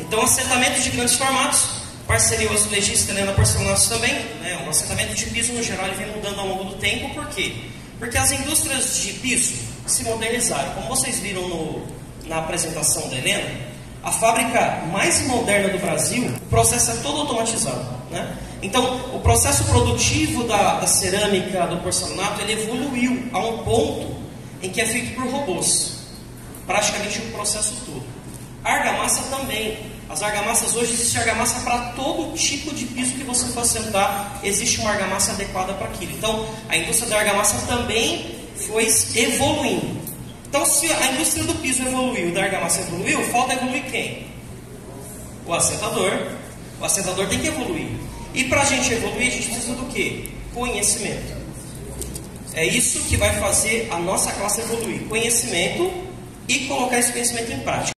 Então, assentamento de grandes formatos, parceria azulejista, Helena parcelou nosso também, né? O assentamento de piso, no geral, ele vem mudando ao longo do tempo. Por quê? Porque as indústrias de piso se modernizaram. Como vocês viram na apresentação da Helena, a fábrica mais moderna do Brasil, o processo é todo automatizado, né? Então, o processo produtivo da cerâmica, do porcelanato, ele evoluiu a um ponto em que é feito por robôs, praticamente o processo todo. A argamassa também. As argamassas, hoje existe argamassa para todo tipo de piso que você for assentar, existe uma argamassa adequada para aquilo. Então, a indústria da argamassa também foi evoluindo. Então, se a indústria do piso evoluiu, da argamassa evoluiu, falta evoluir quem? O assentador. O assentador tem que evoluir. E para a gente evoluir, a gente precisa do quê? Conhecimento. É isso que vai fazer a nossa classe evoluir. Conhecimento e colocar esse conhecimento em prática.